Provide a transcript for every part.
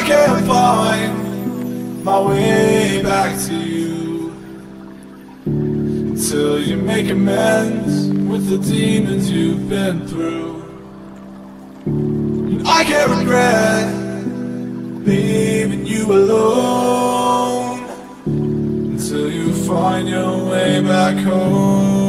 I can't find my way back to you, until you make amends with the demons you've been through. And I can't regret leaving you alone, until you find your way back home.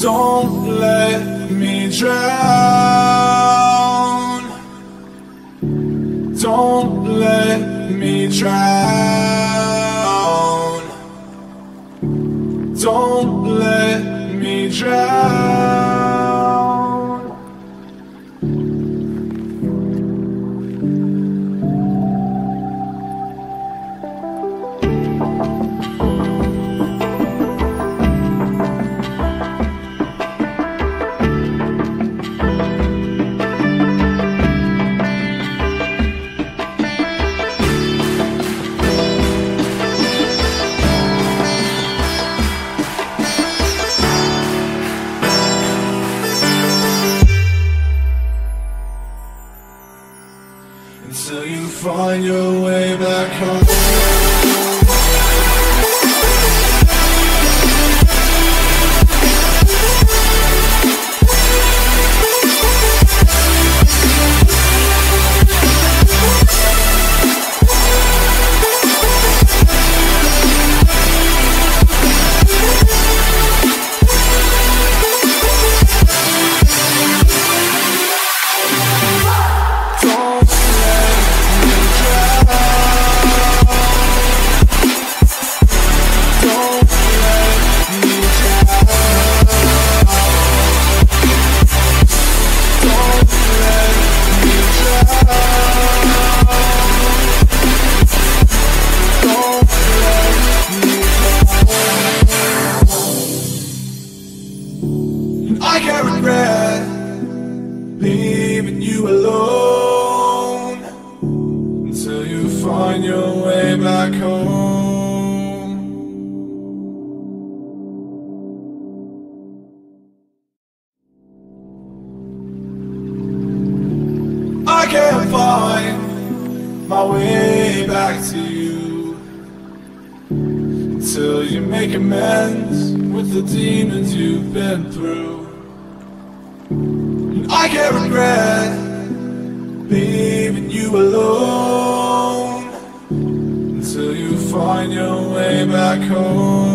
Don't let me drown. Don't let me drown. Don't let me drown. Until you find your way back home. I can't regret leaving you alone, until you find your way back home. I can't find my way back to you, until you make amends with the demons you've been through. I can't regret leaving you alone, until you find your way back home.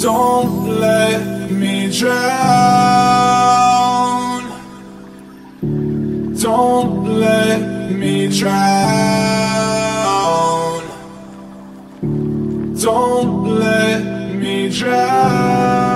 Don't let me drown. Don't let me drown. Don't let me drown.